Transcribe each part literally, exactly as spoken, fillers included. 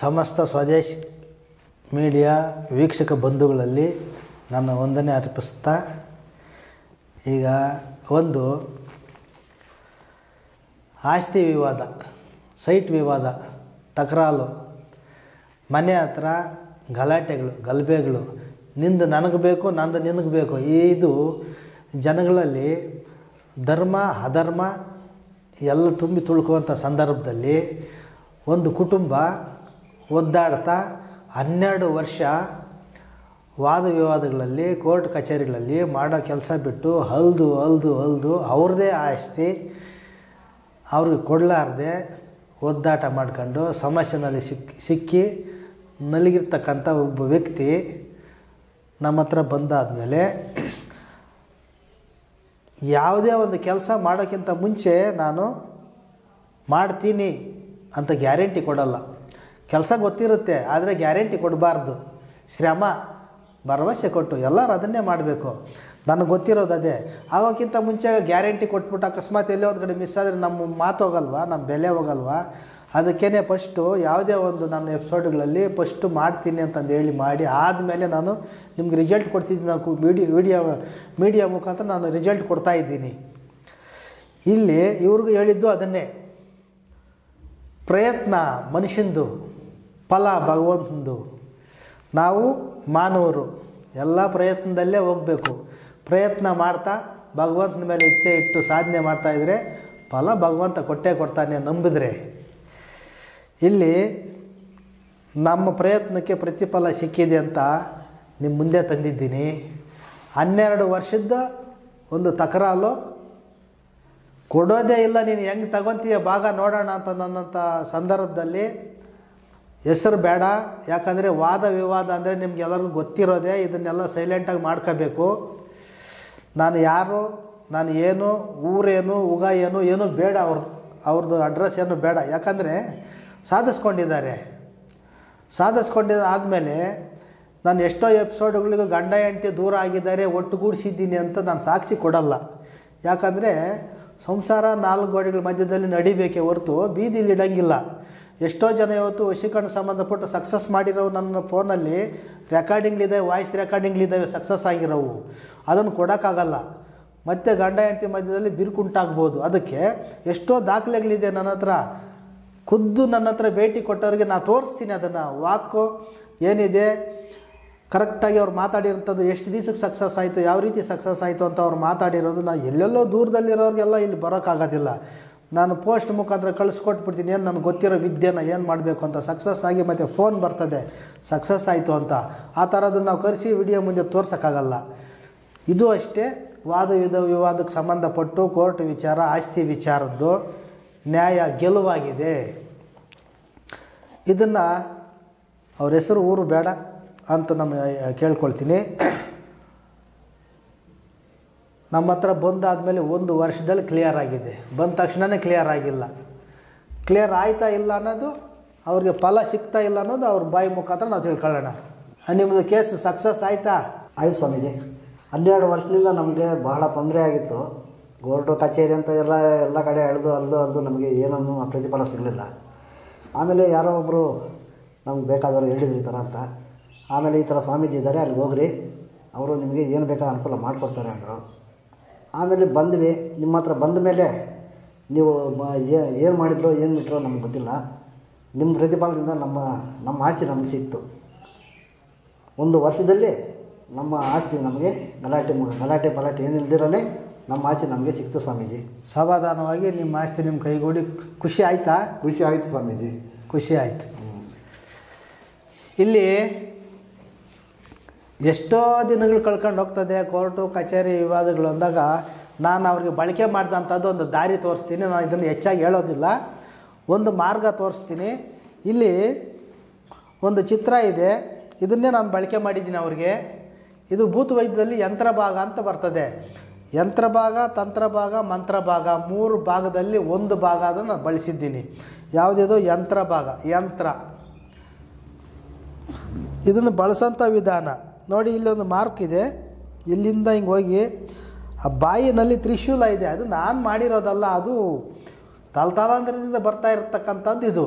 समस्त स्वदेश मीडिया वीक्षक बंधुಗಳಲ್ಲಿ ನನ್ನ ವಂದನೆ ಅರ್ಪಿಸುತ್ತಾ ಈಗ ಒಂದು ಆಸ್ತಿ ವಿವಾದ ಸೈಟ್ ವಿವಾದ ತಕರಾಲು ಮನೆ ಹತ್ರ ಗಲಾಟೆಗಳು ಗಲಭೆಗಳು ನಿಂದ ನನಗೆ ಬೇಕು ನಂದ ನಿನಗೆ ಬೇಕು ಇದು ಜನಗಳಲ್ಲಿ ಧರ್ಮ ಅಧರ್ಮ ಎಲ್ಲ ತುಂಬಿ ತುಳುಕುವಂತ ಸಂದರ್ಭದಲ್ಲಿ ಒಂದು ಕುಟುಂಬ ಒದ್ದಾಡ್ತಾ ಹನ್ನೆರಡು ವರ್ಷ ವಾದ ವಿವಾದಗಳಲ್ಲಿ ಕೋರ್ಟ್ ಕಚೇರಿಗಳಲ್ಲಿ ಮಾಡೋ ಕೆಲಸ ಬಿಟ್ಟು ಹಲ್ದು ಹಲ್ದು ಹಲ್ದು ಅವರದೇ ಆಸ್ತಿ ಅವರಿಗೆ ಕೊಡಲಾರದೆ ಒದ್ದಾಟ ಮಾಡ್ಕೊಂಡು ಸಮಸ್ಯೆನಲ್ಲಿ ಸಿಕ್ಕಿ ಸಿಕ್ಕಿ ನಲಿಗಿರ್ತಕ್ಕಂಥ ಒಬ್ಬ ವ್ಯಕ್ತಿ ನಮ್ಮ ಹತ್ರ ಬಂದಾದಮೇಲೆ ಯಾವುದೇ ಒಂದು ಕೆಲಸ ಮಾಡೋಕ್ಕಿಂತ ಮುಂಚೆ ನಾನು ಮಾಡ್ತೀನಿ ಅಂತ ಗ್ಯಾರಂಟಿ ಕೊಡಲ್ಲ. ಕೆಲಸ ಗೊತ್ತಿರುತ್ತೆ ಆದರೆ ಗ್ಯಾರಂಟಿ ಕೊಡಬಾರ್ದು. ಶ್ರಮ ಭರವಸೆ ಕೊಟ್ಟು ಎಲ್ಲರೂ ಅದನ್ನೇ ಮಾಡಬೇಕು. ನನಗೆ ಗೊತ್ತಿರೋದು ಅದೇ. ಆಗೋಕ್ಕಿಂತ ಮುಂಚೆ ಗ್ಯಾರಂಟಿ ಕೊಟ್ಬಿಟ್ಟು ಅಕಸ್ಮಾತ್ ಎಲ್ಲೇ ಒಂದು ಕಡೆ ಮಿಸ್ ಆದರೆ ನಮ್ಮ ಮಾತು ಹೋಗಲ್ವಾ, ನಮ್ಮ ಬೆಲೆ ಹೋಗಲ್ವಾ? ಅದಕ್ಕೇ ಫಸ್ಟು ಯಾವುದೇ ಒಂದು ನನ್ನ ಎಪಿಸೋಡ್ಗಳಲ್ಲಿ ಫಸ್ಟು ಮಾಡ್ತೀನಿ ಅಂತಂದು ಹೇಳಿ ಮಾಡಿ ಆದಮೇಲೆ ನಾನು ನಿಮ್ಗೆ ರಿಸಲ್ಟ್ ಕೊಡ್ತಿದ್ದೀನಿ. ನಾವು ಮೀಡಿಯಾ ಮೀಡಿಯಾ ಮೀಡಿಯಾ ಮುಖಾಂತರ ನಾನು ರಿಸಲ್ಟ್ ಕೊಡ್ತಾಯಿದ್ದೀನಿ. ಇಲ್ಲಿ ಇವ್ರಿಗೂ ಹೇಳಿದ್ದು ಅದನ್ನೇ. ಪ್ರಯತ್ನ ಮನುಷ್ಯಂದು, ಫಲ ಭಗವಂತಂದು. ನಾವು ಮಾನವರು, ಎಲ್ಲ ಪ್ರಯತ್ನದಲ್ಲೇ ಹೋಗಬೇಕು. ಪ್ರಯತ್ನ ಮಾಡ್ತಾ ಭಗವಂತನ ಮೇಲೆ ಇಚ್ಛೆ ಇಟ್ಟು ಸಾಧನೆ ಮಾಡ್ತಾಯಿದ್ರೆ ಫಲ ಭಗವಂತ ಕೊಟ್ಟೇ ಕೊಡ್ತಾನೆ ನಂಬಿದರೆ. ಇಲ್ಲಿ ನಮ್ಮ ಪ್ರಯತ್ನಕ್ಕೆ ಪ್ರತಿಫಲ ಸಿಕ್ಕಿದೆ ಅಂತ ನಿಮ್ಮ ಮುಂದೆ ತಂದಿದ್ದೀನಿ. ಹನ್ನೆರಡು ವರ್ಷದ ಒಂದು ತಕರಾಲು ಕೊಡೋದೇ ಇಲ್ಲ, ನೀನು ಹೆಂಗೆ ತಗೊತೀಯ ಭಾಗ ನೋಡೋಣ ಅಂತ ನನ್ನಂಥ ಸಂದರ್ಭದಲ್ಲಿ ಹೆಸರು ಬೇಡ. ಯಾಕಂದರೆ ವಾದ ವಿವಾದ ಅಂದರೆ ನಿಮಗೆಲ್ಲರಿಗೂ ಗೊತ್ತಿರೋದೆ. ಇದನ್ನೆಲ್ಲ ಸೈಲೆಂಟಾಗಿ ಮಾಡ್ಕೋಬೇಕು. ನಾನು ಯಾರು, ನಾನು ಏನು, ಊರೇನು, ಉಗ ಏನು ಏನೂ ಬೇಡ. ಅವ್ರ ಅವ್ರದ್ದು ಅಡ್ರೆಸ್ ಏನು ಬೇಡ. ಯಾಕಂದರೆ ಸಾಧಿಸ್ಕೊಂಡಿದ್ದಾರೆ. ಸಾಧಿಸ್ಕೊಂಡಿದ್ದ ಆದಮೇಲೆ ನಾನು ಎಷ್ಟೋ ಎಪಿಸೋಡ್ಗಳಿಗೂ ಗಂಡ ಹೆಂಡತಿ ದೂರ ಆಗಿದ್ದಾರೆ, ಒಟ್ಟುಗೂಡಿಸಿದ್ದೀನಿ ಅಂತ ನಾನು ಸಾಕ್ಷಿ ಕೊಡಲ್ಲ. ಯಾಕಂದರೆ ಸಂಸಾರ ನಾಲ್ಕು ಗೋಡೆಗಳ ಮಧ್ಯದಲ್ಲಿ ನಡಿಬೇಕೇ ಹೊರತು ಬೀದಿಲಿ ಇಡಂಗಿಲ್ಲ. ಎಷ್ಟೋ ಜನ ಇವತ್ತು ವಶೀಕರಣ ಸಂಬಂಧಪಟ್ಟು ಸಕ್ಸಸ್ ಮಾಡಿರೋ ನನ್ನ ಫೋನಲ್ಲಿ ರೆಕಾರ್ಡಿಂಗ್ಗಳಿದೆ, ವಾಯ್ಸ್ ರೆಕಾರ್ಡಿಂಗ್ಗಳಿದ್ದಾವೆ, ಸಕ್ಸಸ್ ಆಗಿರೋವು. ಅದನ್ನು ಕೊಡೋಕ್ಕಾಗಲ್ಲ. ಮತ್ತು ಗಂಡ ಹೆಂಡತಿ ಮಧ್ಯದಲ್ಲಿ ಬಿರುಕುಂಟಾಗ್ಬೋದು. ಅದಕ್ಕೆ ಎಷ್ಟೋ ದಾಖಲೆಗಳಿದೆ ನನ್ನ ಹತ್ರ. ಖುದ್ದು ನನ್ನ ಹತ್ರ ಭೇಟಿ ಕೊಟ್ಟವ್ರಿಗೆ ನಾನು ತೋರಿಸ್ತೀನಿ. ಅದನ್ನು ವಾಕು ಏನಿದೆ ಕರೆಕ್ಟಾಗಿ ಅವ್ರು ಮಾತಾಡಿರೋಂಥದ್ದು, ಎಷ್ಟು ದಿವಸಕ್ಕೆ ಸಕ್ಸಸ್ ಆಯಿತು, ಯಾವ ರೀತಿ ಸಕ್ಸಸ್ ಆಯಿತು ಅಂತ ಅವ್ರು ಮಾತಾಡಿರೋದು. ನಾನು ಎಲ್ಲೆಲ್ಲೋ ದೂರದಲ್ಲಿರೋರಿಗೆಲ್ಲ ಇಲ್ಲಿ ಬರೋಕ್ಕಾಗೋದಿಲ್ಲ. ನಾನು ಪೋಸ್ಟ್ ಮುಖಾಂತರ ಕಳಿಸ್ಕೊಟ್ಬಿಡ್ತೀನಿ. ಏನು ನನಗೆ ಗೊತ್ತಿರೋ ವಿದ್ಯೆನ ಏನು ಮಾಡಬೇಕು ಅಂತ. ಸಕ್ಸಸ್ ಆಗಿ ಮತ್ತು ಫೋನ್ ಬರ್ತದೆ ಸಕ್ಸಸ್ ಆಯಿತು ಅಂತ. ಆ ಥರದ್ದು ನಾವು ಕರೆಸಿ ವಿಡಿಯೋ ಮುಂದೆ ತೋರ್ಸೋಕ್ಕಾಗಲ್ಲ. ಇದು ಅಷ್ಟೇ. ವಾದ ವಿಧ ವಿವಾದಕ್ಕೆ ಸಂಬಂಧಪಟ್ಟು ಕೋರ್ಟ್ ವಿಚಾರ, ಆಸ್ತಿ ವಿಚಾರದ್ದು ನ್ಯಾಯ ಗೆಲುವಾಗಿದೆ. ಇದನ್ನು ಅವ್ರ ಹೆಸರು ಊರು ಬೇಡ ಅಂತ ನಮ್ಮ ಕೇಳ್ಕೊಳ್ತೀನಿ. ನಮ್ಮ ಹತ್ರ ಬಂದಾದಮೇಲೆ ಒಂದು ವರ್ಷದಲ್ಲಿ ಕ್ಲಿಯರ್ ಆಗಿದೆ. ಬಂದ ತಕ್ಷಣವೇ ಕ್ಲಿಯರ್ ಆಗಿಲ್ಲ. ಕ್ಲಿಯರ್ ಆಯ್ತಾ ಇಲ್ಲ ಅನ್ನೋದು, ಅವ್ರಿಗೆ ಫಲ ಸಿಗ್ತಾ ಇಲ್ಲ ಅನ್ನೋದು ಅವ್ರ ಬಾಯಿ ಮುಖಾಂತರ ನಾವು ತಿಳ್ಕೊಳ್ಳೋಣ. ನಿಮ್ಮದು ಕೇಸು ಸಕ್ಸಸ್ ಆಯಿತಾ? ಆಯ್ತು ಸ್ವಾಮೀಜಿ. ಹನ್ನೆರಡು ವರ್ಷದಿಂದ ನಮಗೆ ಬಹಳ ತೊಂದರೆ ಆಗಿತ್ತು. ಕೋರ್ಟು ಕಚೇರಿ ಅಂತ ಎಲ್ಲ ಎಲ್ಲ ಕಡೆ ಎಳೆದು ಅಲ್ದು ಅಲ್ದು ನಮಗೆ ಏನನ್ನೂ ಪ್ರತಿಫಲ ಸಿಗಲಿಲ್ಲ. ಆಮೇಲೆ ಯಾರೋ ಒಬ್ಬರು ನಮ್ಗೆ ಬೇಕಾದವರು ಹೇಳಿದ್ರು ಈ ಥರ ಅಂತ. ಆಮೇಲೆ ಈ ಥರ ಸ್ವಾಮೀಜಿ ಇದ್ದಾರೆ, ಅಲ್ಲಿಗೆ ಹೋಗ್ರಿ, ಅವರು ನಿಮಗೆ ಏನು ಬೇಕಾದ ಅನುಕೂಲ ಮಾಡಿಕೊಡ್ತಾರೆ ಅಂದರು. ಆಮೇಲೆ ಬಂದ್ವಿ. ನಿಮ್ಮ ಹತ್ರ ಬಂದ ಮೇಲೆ ನೀವು ಏನು ಮಾಡಿದ್ರು ಏನು ಬಿಟ್ಟರು ನಮ್ಗೆ ಗೊತ್ತಿಲ್ಲ. ನಿಮ್ಮ ಪ್ರತಿಫಲದಿಂದ ನಮ್ಮ ನಮ್ಮ ಆಸ್ತಿ ನಮಗೆ ಸಿಕ್ತು. ಒಂದು ವರ್ಷದಲ್ಲಿ ನಮ್ಮ ಆಸ್ತಿ ನಮಗೆ ಗಲಾಟೆ ಗಲಾಟೆ ಪಲಾಟೆ ಏನು ಇಲ್ದಿರೋನೇ ನಮ್ಮ ಆಸ್ತಿ ನಮಗೆ ಸಿಕ್ತು ಸ್ವಾಮೀಜಿ. ಸಮಾಧಾನವಾಗಿ ನಿಮ್ಮ ಆಸ್ತಿ ನಿಮ್ಮ ಕೈಗೂಡಿ ಖುಷಿ ಆಯಿತಾ? ಖುಷಿ ಆಯಿತು ಸ್ವಾಮೀಜಿ, ಖುಷಿ ಆಯಿತು. ಇಲ್ಲಿ ಎಷ್ಟೋ ದಿನಗಳು ಕಳ್ಕೊಂಡು ಹೋಗ್ತದೆ ಕೋರ್ಟು ಕಚೇರಿ ವಿವಾದಗಳು ಅಂದಾಗ ನಾನು ಅವ್ರಿಗೆ ಬಳಕೆ ಮಾಡಿದಂಥದ್ದು ಒಂದು ದಾರಿ ತೋರಿಸ್ತೀನಿ. ನಾನು ಇದನ್ನು ಹೆಚ್ಚಾಗಿ ಹೇಳೋದಿಲ್ಲ, ಒಂದು ಮಾರ್ಗ ತೋರಿಸ್ತೀನಿ. ಇಲ್ಲಿ ಒಂದು ಚಿತ್ರ ಇದೆ, ಇದನ್ನೇ ನಾನು ಬಳಕೆ ಮಾಡಿದ್ದೀನಿ ಅವ್ರಿಗೆ. ಇದು ಭೂತವೈದ್ಯದಲ್ಲಿ ಯಂತ್ರ ಭಾಗ ಅಂತ ಬರ್ತದೆ. ಯಂತ್ರ ಭಾಗ, ತಂತ್ರ ಭಾಗ, ಮಂತ್ರ ಭಾಗ, ಮೂರು ಭಾಗದಲ್ಲಿ ಒಂದು ಭಾಗ ಅದನ್ನು ನಾನು ಬಳಸಿದ್ದೀನಿ. ಯಾವುದಿದು? ಯಂತ್ರ ಭಾಗ. ಯಂತ್ರ ಇದನ್ನು ಬಳಸೋಂಥ ವಿಧಾನ ನೋಡಿ, ಇಲ್ಲೊಂದು ಮಾರ್ಕ್ ಇದೆ. ಇಲ್ಲಿಂದ ಹಿಂಗೆ ಹೋಗಿ ಆ ಬಾಯಿನಲ್ಲಿ ತ್ರಿಶೂಲ ಇದೆ. ಅದು ನಾನು ಮಾಡಿರೋದಲ್ಲ, ಅದು ತಲತಲಾಂತರದಿಂದ ಬರ್ತಾ ಇರತಕ್ಕಂಥದ್ದು. ಇದು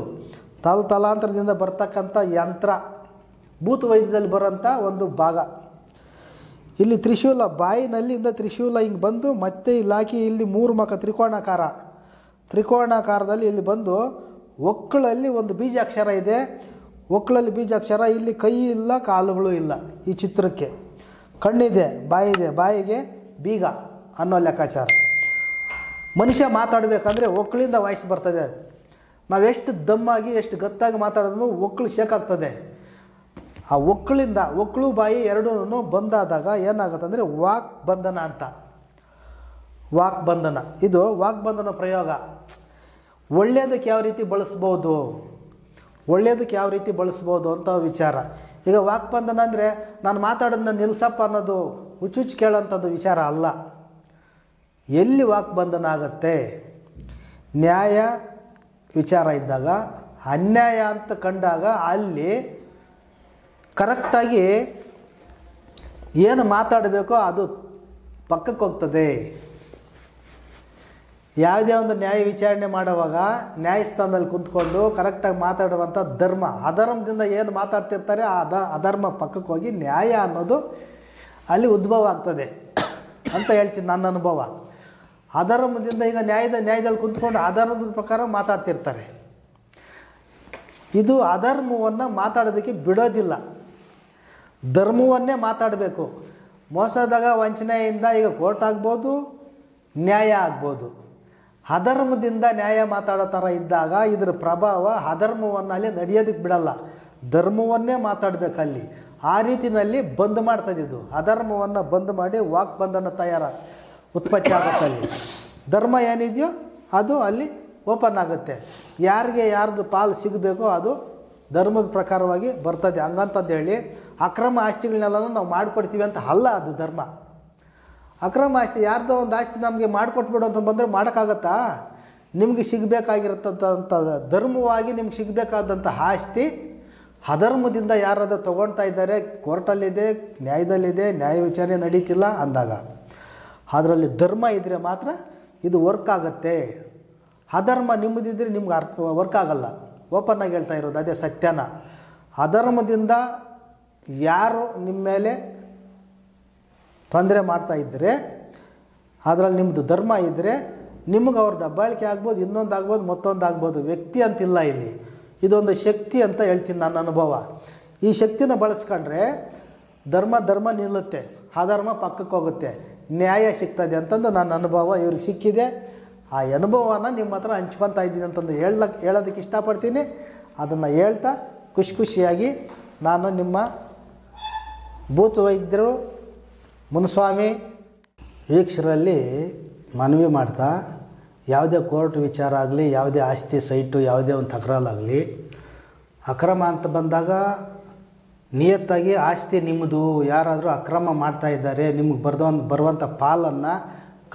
ತಲ್ ತಲಾಂತರದಿಂದ ಬರ್ತಕ್ಕಂಥ ಯಂತ್ರ ಭೂತವೈದ್ಯದಲ್ಲಿ ಬರೋಂಥ ಒಂದು ಭಾಗ. ಇಲ್ಲಿ ತ್ರಿಶೂಲ ಬಾಯಿನಲ್ಲಿಂದ ತ್ರಿಶೂಲ ಹಿಂಗೆ ಬಂದು ಮತ್ತೆ ಇಲ್ಲಾಕಿ ಇಲ್ಲಿ ಮೂರು ಮುಖ ತ್ರಿಕೋಣಾಕಾರ, ತ್ರಿಕೋಣಾಕಾರದಲ್ಲಿ ಇಲ್ಲಿ ಬಂದು ಒಕ್ಕಳಲ್ಲಿ ಒಂದು ಬೀಜಾಕ್ಷರ ಇದೆ. ಒಕ್ಕಳಲ್ಲಿ ಬೀಜಾಕ್ಷರ, ಇಲ್ಲಿ ಕೈ ಇಲ್ಲ ಕಾಲುಗಳು ಇಲ್ಲ. ಈ ಚಿತ್ರಕ್ಕೆ ಕಣ್ಣಿದೆ, ಬಾಯಿದೆ, ಬಾಯಿಗೆ ಬೀಗ ಅನ್ನೋ ಲೆಕ್ಕಾಚಾರ. ಮನುಷ್ಯ ಮಾತಾಡಬೇಕಂದ್ರೆ ಒಕ್ಕಳಿಂದ ವಾಯ್ಸ್ ಬರ್ತದೆ. ನಾವೆಷ್ಟು ದಮ್ಮಾಗಿ ಎಷ್ಟು ಗತ್ತಾಗಿ ಮಾತಾಡೋದ್ರೂ ಒಕ್ಕಳು ಶೇಕಾಗ್ತದೆ. ಆ ಒಕ್ಕಳಿಂದ ಒಕ್ಕಳು ಬಾಯಿ ಎರಡೂ ಬಂದಾದಾಗ ಏನಾಗುತ್ತಂದರೆ ವಾಕ್ ಬಂಧನ ಅಂತ. ವಾಕ್ ಬಂಧನ, ಇದು ವಾಕ್ ಬಂಧನ ಪ್ರಯೋಗ. ಒಳ್ಳೆಯದಕ್ಕೆ ಯಾವ ರೀತಿ ಬಳಸ್ಬೋದು, ಒಳ್ಳೆಯದಕ್ಕೆ ಯಾವ ರೀತಿ ಬಳಸ್ಬೋದು ಅಂತ ವಿಚಾರ. ಈಗ ವಾಕ್ ಬಂಧನ ಅಂದರೆ ನಾನು ಮಾತಾಡೋದನ್ನ ನಿಲ್ಲಿಸಪ್ಪ ಅನ್ನೋದು, ಹುಚ್ಚುಚ್ಚು ಕೇಳೋಂಥದ್ದು ವಿಚಾರ ಅಲ್ಲ. ಎಲ್ಲಿ ವಾಕ್ ಬಂಧನ ಆಗುತ್ತೆ? ನ್ಯಾಯ ವಿಚಾರ ಇದ್ದಾಗ, ಅನ್ಯಾಯ ಅಂತ ಕಂಡಾಗ ಅಲ್ಲಿ ಕರೆಕ್ಟಾಗಿ ಏನು ಮಾತಾಡಬೇಕೋ ಅದು ಪಕ್ಕಕ್ಕೆ ಹೋಗ್ತದೆ. ಯಾವುದೇ ಒಂದು ನ್ಯಾಯ ವಿಚಾರಣೆ ಮಾಡುವಾಗ ನ್ಯಾಯಸ್ಥಾನದಲ್ಲಿ ಕುಂತ್ಕೊಂಡು ಕರೆಕ್ಟಾಗಿ ಮಾತಾಡುವಂಥ ಧರ್ಮ, ಅಧರ್ಮದಿಂದ ಏನು ಮಾತಾಡ್ತಿರ್ತಾರೆ ಆ ಅಧರ್ಮ ಪಕ್ಕಕ್ಕೆ ಹೋಗಿ ನ್ಯಾಯ ಅನ್ನೋದು ಅಲ್ಲಿ ಉದ್ಭವ ಆಗ್ತದೆ ಅಂತ ಹೇಳ್ತೀನಿ ನನ್ನ ಅನುಭವ. ಅಧರ್ಮದಿಂದ ಈಗ ನ್ಯಾಯದ ನ್ಯಾಯದಲ್ಲಿ ಕುಂತ್ಕೊಂಡು ಅಧರ್ಮದ ಪ್ರಕಾರ ಮಾತಾಡ್ತಿರ್ತಾರೆ. ಇದು ಅಧರ್ಮವನ್ನು ಮಾತಾಡೋದಕ್ಕೆ ಬಿಡೋದಿಲ್ಲ, ಧರ್ಮವನ್ನೇ ಮಾತಾಡಬೇಕು. ಮೋಸದಾಗ ವಂಚನೆಯಿಂದ ಈಗ ಕೋರ್ಟ್ ಆಗ್ಬೋದು, ನ್ಯಾಯ ಆಗ್ಬೋದು. ಅಧರ್ಮದಿಂದ ನ್ಯಾಯ ಮಾತಾಡೋ ಥರ ಇದ್ದಾಗ ಇದರ ಪ್ರಭಾವ ಅಧರ್ಮವನ್ನು ಅಲ್ಲಿ ನಡೆಯೋದಕ್ಕೆ ಬಿಡಲ್ಲ, ಧರ್ಮವನ್ನೇ ಮಾತಾಡಬೇಕಲ್ಲಿ. ಆ ರೀತಿಯಲ್ಲಿ ಬಂದ್ ಮಾಡ್ತದಿದ್ದು, ಅಧರ್ಮವನ್ನು ಬಂದ್ ಮಾಡಿ ವಾಕ್ ಬಂಧನ ತಯಾರ ಉತ್ಪತ್ತಿ ಆಗುತ್ತೆ. ಅಲ್ಲಿ ಧರ್ಮ ಏನಿದೆಯೋ ಅದು ಅಲ್ಲಿ ಓಪನ್ ಆಗುತ್ತೆ. ಯಾರಿಗೆ ಯಾರ್ದು ಪಾಲು ಸಿಗಬೇಕೋ ಅದು ಧರ್ಮದ ಪ್ರಕಾರವಾಗಿ ಬರ್ತದೆ. ಹಂಗಂತಂದೇಳಿ ಅಕ್ರಮ ಆಸ್ತಿಗಳನ್ನೆಲ್ಲ ನಾವು ಮಾಡಿಕೊಡ್ತೀವಿ ಅಂತ ಅಲ್ಲ ಅದು ಧರ್ಮ. ಅಕ್ರಮ ಆಸ್ತಿ, ಯಾರ್ದೋ ಒಂದು ಆಸ್ತಿ ನಮಗೆ ಮಾಡಿಕೊಟ್ಬಿಡು ಅಂತ ಬಂದರೆ ಮಾಡೋಕ್ಕಾಗತ್ತಾ? ನಿಮಗೆ ಸಿಗಬೇಕಾಗಿರತಕ್ಕಂಥ ಧರ್ಮವಾಗಿ ನಿಮ್ಗೆ ಸಿಗಬೇಕಾದಂಥ ಆಸ್ತಿ ಅಧರ್ಮದಿಂದ ಯಾರಾದರೂ ತೊಗೊಳ್ತಾ ಇದ್ದಾರೆ, ಕೋರ್ಟಲ್ಲಿದೆ, ನ್ಯಾಯದಲ್ಲಿದೆ, ನ್ಯಾಯ ವಿಚಾರಣೆ ನಡೀತಿಲ್ಲ ಅಂದಾಗ ಅದರಲ್ಲಿ ಧರ್ಮ ಇದ್ದರೆ ಮಾತ್ರ ಇದು ವರ್ಕ್ ಆಗುತ್ತೆ. ಅಧರ್ಮ ನಿಮ್ಮದಿದ್ದರೆ ನಿಮ್ಗೆ ಅರ್ಥ ವರ್ಕ್ ಆಗಲ್ಲ. ಓಪನ್ ಆಗಿ ಹೇಳ್ತಾ ಇರೋದು ಅದೇ ಸತ್ಯನ. ಅಧರ್ಮದಿಂದ ಯಾರು ನಿಮ್ಮ ಮೇಲೆ ತೊಂದರೆ ಮಾಡ್ತಾ ಇದ್ದರೆ ಅದರಲ್ಲಿ ನಿಮ್ಮದು ಧರ್ಮ ಇದ್ದರೆ ನಿಮ್ಗೆ ಅವ್ರ ದಬ್ಬಾಳಿಕೆ ಆಗ್ಬೋದು, ಇನ್ನೊಂದು ಆಗ್ಬೋದು, ಮತ್ತೊಂದು ಆಗ್ಬೋದು. ವ್ಯಕ್ತಿ ಅಂತಿಲ್ಲ ಇಲ್ಲಿ, ಇದೊಂದು ಶಕ್ತಿ ಅಂತ ಹೇಳ್ತೀನಿ ನನ್ನ ಅನುಭವ. ಈ ಶಕ್ತಿನ ಬಳಸ್ಕೊಂಡ್ರೆ ಧರ್ಮ ಧರ್ಮ ನಿಲ್ಲುತ್ತೆ, ಅಧರ್ಮ ಪಕ್ಕಕ್ಕೆ ಹೋಗುತ್ತೆ, ನ್ಯಾಯ ಸಿಗ್ತದೆ ಅಂತಂದು ನನ್ನ ಅನುಭವ ಇವ್ರಿಗೆ ಸಿಕ್ಕಿದೆ. ಆ ಅನುಭವವನ್ನು ನಿಮ್ಮ ಹತ್ರ ಹಂಚ್ಕೊತಾ ಇದ್ದೀನಿ ಅಂತಂದು ಹೇಳಕ್ಕೆ ಹೇಳೋದಕ್ಕೆ ಇಷ್ಟಪಡ್ತೀನಿ. ಅದನ್ನು ಹೇಳ್ತಾ ಖುಷಿ ಖುಷಿಯಾಗಿ ನಾನು ನಿಮ್ಮ ಭೂತ ವೈದ್ಯರು ಮುನಿಸ್ವಾಮಿ ವೀಕ್ಷರಲ್ಲಿ ಮನವಿ ಮಾಡ್ತಾ, ಯಾವುದೇ ಕೋರ್ಟ್ ವಿಚಾರ ಆಗಲಿ, ಯಾವುದೇ ಆಸ್ತಿ ಸೈಟು, ಯಾವುದೇ ಒಂದು ತಕರಾಲಾಗಲಿ, ಅಕ್ರಮ ಅಂತ ಬಂದಾಗ ನಿಯತ್ತಾಗಿ ಆಸ್ತಿ ನಿಮ್ಮದು, ಯಾರಾದರೂ ಅಕ್ರಮ ಮಾಡ್ತಾಯಿದ್ದಾರೆ, ನಿಮ್ಗೆ ಬರ್ದ ಬರುವಂಥ ಪಾಲನ್ನು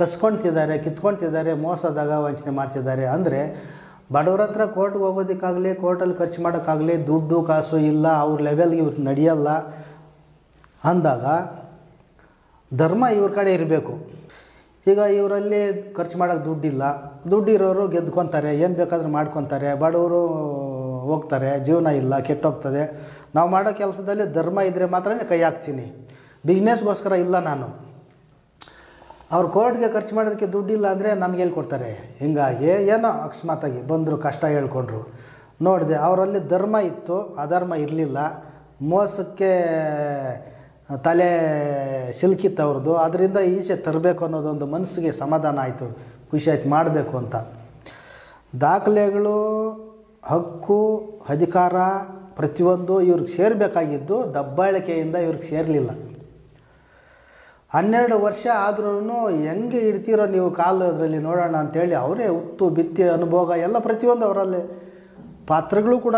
ಕಸ್ಕೊಳ್ತಿದ್ದಾರೆ, ಕಿತ್ಕೊಳ್ತಿದ್ದಾರೆ, ಮೋಸದಾಗ ವಂಚನೆ ಮಾಡ್ತಿದ್ದಾರೆ ಅಂದರೆ ಬಡವ್ರ ಹತ್ರ ಕೋರ್ಟ್ಗೆ ಹೋಗೋದಕ್ಕಾಗಲಿ, ಕೋರ್ಟಲ್ಲಿ ಖರ್ಚು ಮಾಡೋಕ್ಕಾಗಲಿ ದುಡ್ಡು ಕಾಸು ಇಲ್ಲ, ಅವ್ರ ಲೆವೆಲ್ಗೆ ಇವ್ರು ನಡೆಯಲ್ಲ ಅಂದಾಗ ಧರ್ಮ ಇವ್ರ ಕಡೆ ಇರಬೇಕು. ಈಗ ಇವರಲ್ಲಿ ಖರ್ಚು ಮಾಡೋಕ್ಕೆ ದುಡ್ಡಿಲ್ಲ, ದುಡ್ಡಿರೋರು ಗೆದ್ಕೊತಾರೆ, ಏನು ಬೇಕಾದರೂ ಮಾಡ್ಕೊತಾರೆ, ಬಡವರು ಹೋಗ್ತಾರೆ, ಜೀವನ ಇಲ್ಲ, ಕೆಟ್ಟೋಗ್ತದೆ. ನಾವು ಮಾಡೋ ಕೆಲಸದಲ್ಲಿ ಧರ್ಮ ಇದ್ದರೆ ಮಾತ್ರ ಕೈ ಹಾಕ್ತೀನಿ, ಬಿಸ್ನೆಸ್ಗೋಸ್ಕರ ಇಲ್ಲ ನಾನು. ಅವ್ರು ಕೋರ್ಟ್ಗೆ ಖರ್ಚು ಮಾಡೋದಕ್ಕೆ ದುಡ್ಡಿಲ್ಲ ಅಂದರೆ ನನಗೆ ಹೇಳ್ಕೊಡ್ತಾರೆ. ಹಿಂಗಾಗಿ ಏನೋ ಅಕಸ್ಮಾತಾಗಿ ಬಂದರು, ಕಷ್ಟ ಹೇಳ್ಕೊಂಡ್ರು, ನೋಡಿದೆ ಅವರಲ್ಲಿ ಧರ್ಮ ಇತ್ತು, ಅಧರ್ಮ ಇರಲಿಲ್ಲ, ಮೋಸಕ್ಕೆ ತಲೆ ಸಿಲುಕಿತ್ತು ಅವ್ರದ್ದು, ಅದರಿಂದ ಈಚೆ ತರಬೇಕು ಅನ್ನೋದೊಂದು ಮನಸ್ಸಿಗೆ ಸಮಾಧಾನ ಆಯಿತು, ಖುಷಿ ಆಯ್ತು ಮಾಡಬೇಕು ಅಂತ. ದಾಖಲೆಗಳು, ಹಕ್ಕು, ಅಧಿಕಾರ ಪ್ರತಿಯೊಂದು ಇವ್ರಿಗೆ ಸೇರಬೇಕಾಗಿದ್ದು, ದಬ್ಬಾಳಿಕೆಯಿಂದ ಇವ್ರಿಗೆ ಸೇರಲಿಲ್ಲ. ಹನ್ನೆರಡು ವರ್ಷ ಆದ್ರೂ ಹೆಂಗೆ ಇಡ್ತೀರೋ ನೀವು ಕಾಲು ಅದರಲ್ಲಿ ನೋಡೋಣ ಅಂಥೇಳಿ ಅವರೇ ಉತ್ತು ಬಿತ್ತಿ ಅನುಭೋಗ ಎಲ್ಲ ಪ್ರತಿಯೊಂದು ಅವರಲ್ಲಿ ಪಾತ್ರಗಳು ಕೂಡ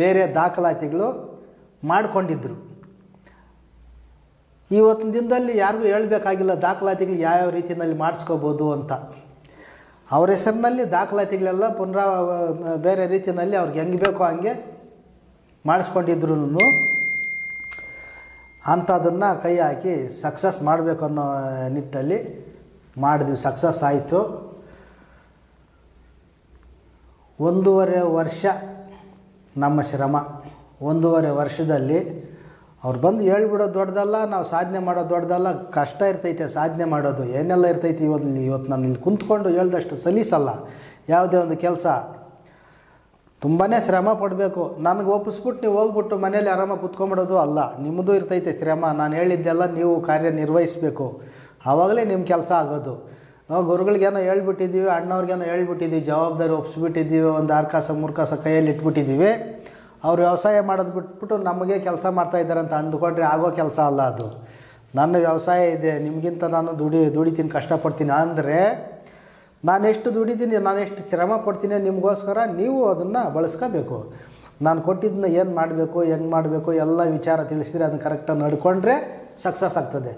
ಬೇರೆ ದಾಖಲಾತಿಗಳು ಮಾಡಿಕೊಂಡಿದ್ದರು. ಇವತ್ತಿನ ದಿನದಲ್ಲಿ ಯಾರಿಗೂ ಹೇಳಬೇಕಾಗಿಲ್ಲ ದಾಖಲಾತಿಗಳು ಯಾವ್ಯಾವ ರೀತಿಯಲ್ಲಿ ಮಾಡಿಸ್ಕೋಬೋದು ಅಂತ. ಅವ್ರ ಹೆಸರಿನಲ್ಲಿ ದಾಖಲಾತಿಗಳೆಲ್ಲ ಪುನರಾ ಬೇರೆ ರೀತಿಯಲ್ಲಿ ಅವ್ರಿಗೆ ಹೆಂಗೆ ಬೇಕೋ ಹಂಗೆ ಮಾಡಿಸ್ಕೊಂಡಿದ್ರು. ಅಂಥದನ್ನು ಕೈ ಹಾಕಿ ಸಕ್ಸಸ್ ಮಾಡಬೇಕು ಅನ್ನೋ ನಿಟ್ಟಲ್ಲಿ ಮಾಡಿದ್ವಿ, ಸಕ್ಸಸ್ ಆಯಿತು. ಒಂದೂವರೆ ವರ್ಷ ನಮ್ಮ ಶ್ರಮ ಒಂದೂವರೆ ವರ್ಷದಲ್ಲಿ ಅವ್ರು ಬಂದು ಹೇಳಿಬಿಡೋದು ದೊಡ್ಡದಲ್ಲ, ನಾವು ಸಾಧನೆ ಮಾಡೋದು ದೊಡ್ಡದಲ್ಲ. ಕಷ್ಟ ಇರ್ತೈತೆ ಸಾಧನೆ ಮಾಡೋದು, ಏನೆಲ್ಲ ಇರ್ತೈತೆ. ಇವತ್ತು ಇವತ್ತು ನಾನು ಇಲ್ಲಿ ಕುಂತ್ಕೊಂಡು ಹೇಳ್ದಷ್ಟು ಸಲೀಸಲ್ಲ. ಯಾವುದೇ ಒಂದು ಕೆಲಸ ತುಂಬಾ ಶ್ರಮ ಪಡಬೇಕು. ನನಗೆ ಒಪ್ಪಿಸ್ಬಿಟ್ಟು ನೀವು ಹೋಗ್ಬಿಟ್ಟು ಮನೇಲಿ ಆರಾಮಾಗಿ ಕುತ್ಕೊಂಬಿಡೋದು ಅಲ್ಲ. ನಿಮ್ಮದು ಇರ್ತೈತೆ ಶ್ರಮ, ನಾನು ಹೇಳಿದ್ದೆಲ್ಲ ನೀವು ಕಾರ್ಯನಿರ್ವಹಿಸಬೇಕು. ಆವಾಗಲೇ ನಿಮ್ಮ ಕೆಲಸ ಆಗೋದು. ನಾವು ಗುರುಗಳಿಗೇನೋ ಹೇಳ್ಬಿಟ್ಟಿದ್ದೀವಿ, ಅಣ್ಣವ್ರಿಗೇನೋ ಹೇಳ್ಬಿಟ್ಟಿದ್ದೀವಿ, ಜವಾಬ್ದಾರಿ ಒಪ್ಪಿಸ್ಬಿಟ್ಟಿದ್ದೀವಿ, ಒಂದು ಆರ್ಕಾಸ ಮೂರ್ಕಾಸ ಕೈಯಲ್ಲಿ ಇಟ್ಬಿಟ್ಟಿದ್ದೀವಿ. ಅವ್ರು ವ್ಯವಸಾಯ ಮಾಡೋದು ಬಿಟ್ಬಿಟ್ಟು ನಮಗೆ ಕೆಲಸ ಮಾಡ್ತಾಯಿದ್ದಾರೆ ಅಂತ ಅಂದುಕೊಂಡ್ರೆ ಆಗೋ ಕೆಲಸ ಅಲ್ಲ ಅದು. ನನ್ನ ವ್ಯವಸಾಯ ಇದೆ, ನಿಮಗಿಂತ ನಾನು ದುಡಿ ದುಡಿತೀನಿ ಕಷ್ಟಪಡ್ತೀನಿ ಅಂದರೆ ನಾನೆಷ್ಟು ದುಡಿತೀನಿ ನಾನೆಷ್ಟು ಶ್ರಮ ಪಡ್ತೀನಿ ನಿಮಗೋಸ್ಕರ ನೀವು ಅದನ್ನು ಬಳಸ್ಕೋಬೇಕು. ನಾನು ಕೊಟ್ಟಿದ್ದನ್ನ ಏನು ಮಾಡಬೇಕು ಹೆಂಗೆ ಮಾಡಬೇಕು ಎಲ್ಲ ವಿಚಾರ ತಿಳಿಸಿದರೆ ಅದನ್ನು ಕರೆಕ್ಟಾಗಿ ನಡ್ಕೊಂಡ್ರೆ ಸಕ್ಸಸ್ ಆಗ್ತದೆ.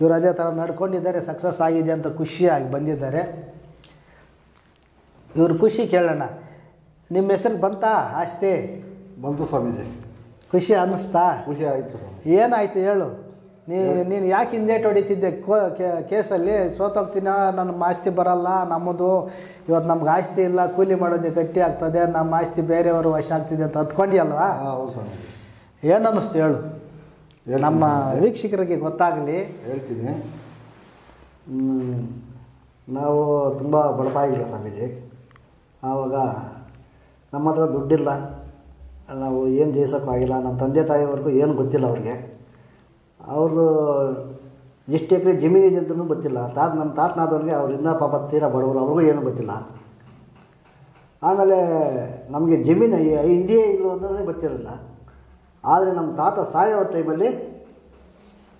ಇವರು ಅದೇ ಥರ ನಡ್ಕೊಂಡಿದ್ದಾರೆ, ಸಕ್ಸಸ್ ಆಗಿದೆ ಅಂತ ಖುಷಿಯಾಗಿ ಬಂದಿದ್ದಾರೆ. ಇವರು ಖುಷಿ ಕೇಳೋಣ. ನಿಮ್ಮ ಹೆಸರು ಬಂತಾ ಆಸ್ತಿ? ಬಂತು ಸ್ವಾಮೀಜಿ. ಖುಷಿ ಅನ್ನಿಸ್ತಾ? ಖುಷಿ ಆಯಿತು ಸ್ವಾಮಿ. ಏನಾಯಿತು ಹೇಳು. ನೀ ನೀನು ಯಾಕೆ ಹಿಂದೇಟು ಹೊಡಿತಿದ್ದೆ ಕೇಸಲ್ಲಿ? ಸೋತೋಗ್ತೀನ, ನಮ್ಮ ಆಸ್ತಿ ಬರಲ್ಲ, ನಮ್ಮದು ಇವತ್ತು ನಮ್ಗೆ ಆಸ್ತಿ ಇಲ್ಲ, ಕೂಲಿ ಮಾಡೋದು ಗಟ್ಟಿ ಆಗ್ತದೆ, ನಮ್ಮ ಆಸ್ತಿ ಬೇರೆಯವರು ವಶ ಆಗ್ತಿದೆ ಅಂತ ಹತ್ಕೊಂಡಿಯಲ್ವಾ? ಹೌದು ಸ್ವಾಮಿ. ಏನು ಅನ್ನಿಸ್ತು ಹೇಳು, ನಮ್ಮ ವೀಕ್ಷಕರಿಗೆ ಗೊತ್ತಾಗಲಿ. ಹೇಳ್ತೀನಿ. ನಾವು ತುಂಬ ಬಡಪಾಯಿಗಳು ಸ್ವಾಮೀಜಿ. ಆವಾಗ ನಮ್ಮ ಹತ್ರ ದುಡ್ಡಿಲ್ಲ, ನಾವು ಏನು ಜಯಿಸೋಕ್ಕಾಗಿಲ್ಲ. ನಮ್ಮ ತಂದೆ ತಾಯಿವರೆಗೂ ಏನು ಗೊತ್ತಿಲ್ಲ ಅವ್ರಿಗೆ. ಅವ್ರದ್ದು ಎಷ್ಟು ಎಕರೆ ಜಮೀನಿದೆ ಅಂತಲೂ ಗೊತ್ತಿಲ್ಲ. ತಾತ ನಮ್ಮ ತಾತನಾದವ್ರಿಗೆ ಅವರಿಂದ ಪಾಪ ತೀರಾ ಬಡವರು, ಅವ್ರಿಗೂ ಏನೂ ಗೊತ್ತಿಲ್ಲ. ಆಮೇಲೆ ನಮಗೆ ಜಮೀನು ಇದೆಯೇ ಇಲ್ಲ ಅಂತಲೇ ಗೊತ್ತಿರಲಿಲ್ಲ. ಆದರೆ ನಮ್ಮ ತಾತ ಸಾಯೋ ಟೈಮಲ್ಲಿ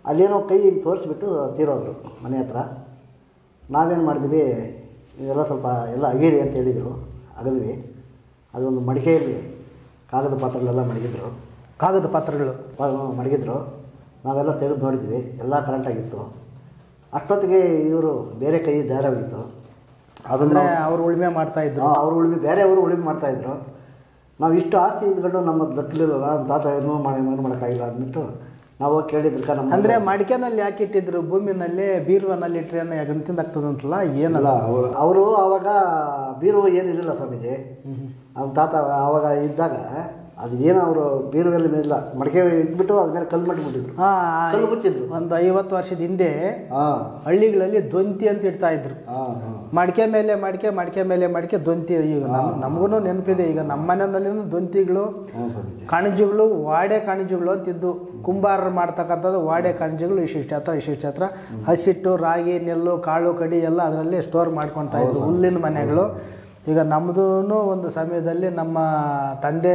ಅಲ್ಲೇನೋ ಕೈ ತೋರಿಸ್ಬಿಟ್ಟು ತೀರೋದ್ರು ಮನೆ ಹತ್ರ. ನಾವೇನು ಮಾಡಿದ್ವಿ, ಇದೆಲ್ಲ ಸ್ವಲ್ಪ ಎಲ್ಲ ಅಗೀರಿ ಅಂತ ಹೇಳಿದರು. ಅಗದ್ವಿ. ಅದೊಂದು ಮಡಿಕೆಯಲ್ಲಿ ಕಾಗದ ಪಾತ್ರೆಗಳೆಲ್ಲ ಮಡಗಿದ್ರು. ಕಾಗದ ಪಾತ್ರೆಗಳು ಮಡಗಿದ್ರು. ನಾವೆಲ್ಲ ತೆಗೆದು ನೋಡಿದ್ವಿ, ಎಲ್ಲ ಕರೆಕ್ಟಾಗಿತ್ತು. ಅಷ್ಟೊತ್ತಿಗೆ ಇವರು ಬೇರೆ ಕೈ ದಾರ ಹೋಗಿತ್ತು. ಅದನ್ನೇ ಅವರು ಉಳುಮೆ ಮಾಡ್ತಾಯಿದ್ರು. ಅವರು ಉಳುಮೆ ಬೇರೆಯವರು ಉಳುಮೆ ಮಾಡ್ತಾಯಿದ್ರು. ನಾವು ಇಷ್ಟು ಆಸ್ತಿ ಇದ್ಕೊಂಡು ನಮ್ಮ ದಕ್ಕಲಿಲ್ಲ, ನಮ್ಮ ತಾತ ಏನೂ ಮಾಡಿ ಏನು ಮಾಡೋಕ್ಕಾಗಿಲ್ಲ ಅಂದ್ಬಿಟ್ಟು ನಾವು ಕೇಳಿದ್ರು. ಕಣ ಅಂದರೆ ಮಡಿಕೆನಲ್ಲಿ ಯಾಕಿಟ್ಟಿದ್ರು, ಭೂಮಿನಲ್ಲಿ ಬೀರುವನಲ್ಲಿ ಇಟ್ಟರೆ ಯಾಕಂತ ತಿಂದಾಗ್ತದಂತಲ್ಲ ಏನಲ್ಲ. ಅವರು ಅವರು ಆವಾಗ ಬೀರುವ ಏನಿರಲಿಲ್ಲ ಸ್ವಾಮೀಜಿ. ನಮ್ಮ ತಾತ ಆವಾಗ ಇದ್ದಾಗ ಅದು ಏನೋ ಅವರು ಬೀರುವಲ್ಲಿ ಮೇಲಿಲ್ಲ, ಮಡಿಕೆ ಇಟ್ಬಿಟ್ಟು ಅದ್ರ ಮೇಲೆ ಕಲ್ಲು ಮಟ್ಬಿಟ್ಟಿದ್ರು, ಕಲ್ಲು ಮುಚ್ಚಿದ್ರು. ಒಂದು ಐವತ್ತು ವರ್ಷದ ಹಿಂದೆ ಹಳ್ಳಿಗಳಲ್ಲಿ ದೊಂತಿ ಅಂತ ಇಡ್ತಾ ಇದ್ರು. ಮಡಿಕೆ ಮೇಲೆ ಮಡಿಕೆ ಮಡಿಕೆ ಮೇಲೆ ಮಡಿಕೆ ದೊಂತಿ. ಈಗ ನಮಗೂ ನೆನಪಿದೆ, ಈಗ ನಮ್ಮ ಮನೆಯಲ್ಲಿನೂ ದೊಂತಿಗಳು ಕಣಜುಗಳು ವಾಡೆ ಕಣಜುಗಳು ಅಂತಿದ್ದು. ಕುಂಬಾರರು ಮಾಡ್ತಕ್ಕಂಥದ್ದು ವಾಡೆ ಕಣಜುಗಳು. ಇಷ್ಟಿಷ್ಟು ಹತ್ರ ಇಷ್ಟಿಷ್ಟು ಹತ್ರ ಹಸಿಟ್ಟು ರಾಗಿ ನೆಲ್ಲು ಕಾಳು ಕಡಿ ಎಲ್ಲ ಅದರಲ್ಲಿ ಸ್ಟೋರ್ ಮಾಡ್ಕೊತಾ ಇದ್ರು, ಹುಲ್ಲಿನ ಮನೆಗಳು. ಈಗ ನಮ್ಮದೂ ಒಂದು ಸಮಯದಲ್ಲಿ ನಮ್ಮ ತಂದೆ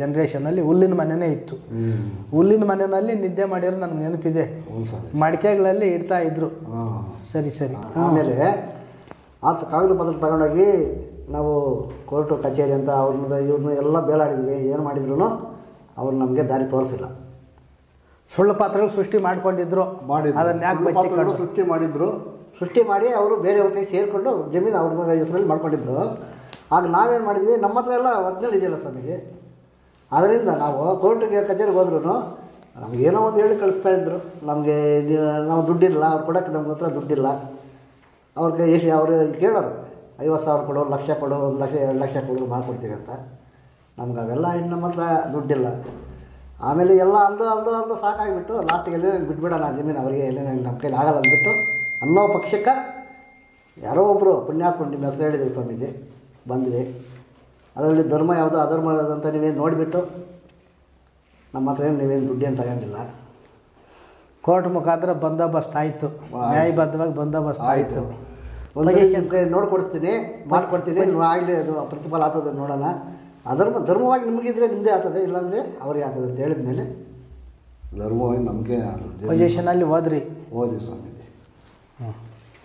ಜನ್ರೇಷನಲ್ಲಿ ಹುಲ್ಲಿನ ಮನೆಯೇ ಇತ್ತು. ಹುಲ್ಲಿನ ಮನೆಯಲ್ಲಿ ನಿದ್ದೆ ಮಾಡಿರೋ ನನಗೆ ನೆನಪಿದೆ. ಮಡಿಕೆಗಳಲ್ಲಿ ಇಡ್ತಾ ಇದ್ರು. ಸರಿ ಸರಿ. ಆಮೇಲೆ ಆ ಕಾಗದ ಪತ್ರ ತಗೊಂಡೋಗಿ ನಾವು ಕೋರ್ಟು ಕಚೇರಿ ಅಂತ ಅವ್ರನ್ನ ಇವ್ರನ್ನ ಎಲ್ಲ ಬೇಲಾಡಿದ್ವಿ. ಏನು ಮಾಡಿದ್ರು ಅವ್ರು ನಮಗೆ ದಾರಿ ತೋರಿಸಿಲ್ಲ. ಸುಳ್ಳು ಪಾತ್ರಗಳು ಸೃಷ್ಟಿ ಮಾಡ್ಕೊಂಡಿದ್ರು. ಅದನ್ನ ಸೃಷ್ಟಿ ಮಾಡಿದ್ರು. ಸೃಷ್ಟಿ ಮಾಡಿ ಅವರು ಬೇರೆಯವ್ರಿಗೆ ಸೇರಿಕೊಂಡು ಜಮೀನು ಅವ್ರ ಮಗ ಹೆಸರಲ್ಲಿ ಮಾಡ್ಕೊಂಡಿದ್ರು. ಆಗ ನಾವೇನು ಮಾಡಿದ್ವಿ, ನಮ್ಮ ಹತ್ರ ಎಲ್ಲ ಒರಿಜಿನಲ್ ಇದೆಯಲ್ಲ ಸ್ವಾಮೀಜಿ, ಅದರಿಂದ ನಾವು ಕೋರ್ಟಿಗೆ ಕಚೇರಿಗೆ ಹೋದ್ರೂ ನಮಗೇನೋ ಒಂದು ಹೇಳಿ ಕಳಿಸ್ತಾ ಇದ್ರು. ನಮಗೆ ನಾವು ದುಡ್ಡಿಲ್ಲ, ಅವ್ರು ಕೊಡೋಕ್ಕೆ ನಮ್ಗೆ ಹತ್ರ ದುಡ್ಡಿಲ್ಲ. ಅವ್ರಿಗೆ ಎಷ್ಟು ಅವರು ಕೇಳೋರು, ಐವತ್ತು ಸಾವಿರ ಕೊಡು, ಲಕ್ಷ ಕೊಡು, ಒಂದು ಲಕ್ಷ ಎರಡು ಲಕ್ಷ ಕೊಡು ಮಾಡಿಕೊಡ್ತೀವಿ ಅಂತ. ನಮ್ಗೆ ಅವೆಲ್ಲ ಇನ್ನು ನಮ್ಮ ಹತ್ರ ದುಡ್ಡಿಲ್ಲ. ಆಮೇಲೆ ಎಲ್ಲ ಅಲ್ದು ಅಲ್ದು ಅಲ್ದು ಸಾಕಾಗಿಬಿಟ್ಟು ಲಾಸ್ಟಿಗೆ ಎಲ್ಲೇ ಬಿಟ್ಬಿಡೋಣ ಜಮೀನು ಅವರಿಗೆ, ಎಲ್ಲೇ ನಮ್ಮ ಕೈಲಿ ಆಗಲ್ಲ ಅಂದ್ಬಿಟ್ಟು ಅನ್ನೋ ಪಕ್ಷಕ್ಕೆ ಯಾರೋ ಒಬ್ಬರು ಪುಣ್ಯಾತ್ಮ ನಿಮ್ಮ ಹತ್ರ ಹೇಳಿದ್ರು ಸ್ವಾಮೀಜಿ. ಬಂದ್ವಿ. ಅದರಲ್ಲಿ ಧರ್ಮ ಯಾವುದೋ ಅಧರ್ಮ ಯಾವುದೋ ಅಂತ ನೀವೇನು ನೋಡಿಬಿಟ್ಟು ನಮ್ಮ ಹತ್ರ ಏನು ನೀವೇನು ದುಡ್ಡೇನು ತಗೊಂಡಿಲ್ಲ. ಕೋರ್ಟ್ ಮುಖಾಂತರ ಬಂದೋಬಸ್ತ್ ಆಯಿತು, ನ್ಯಾಯಬದ್ಧವಾಗಿ ಬಂದೋಬಸ್ತ್ ಆಯಿತು. ಒಂದು ನೋಡ್ಕೊಡ್ತೀನಿ ಮಾಡಿಕೊಡ್ತೀನಿ, ಆಗಲಿ ಅದು ಪ್ರತಿಫಲ ಆಗ್ತದೆ ನೋಡೋಣ. ಅಧರ್ಮ ಧರ್ಮವಾಗಿ ನಿಮಗಿದ್ರೆ ನಿಮ್ಮದೇ ಆಗ್ತದೆ, ಇಲ್ಲಾಂದರೆ ಅವರಿಗೆ ಆಗ್ತದೆ ಅಂತ ಹೇಳಿದ ಮೇಲೆ ಧರ್ಮವಾಗಿ ನಮಗೆ ಪೊಸಿಷನಲ್ಲಿ ಹೋದ್ರಿ ಹೋದ್ರಿ ಸ್ವಾಮೀಜಿ.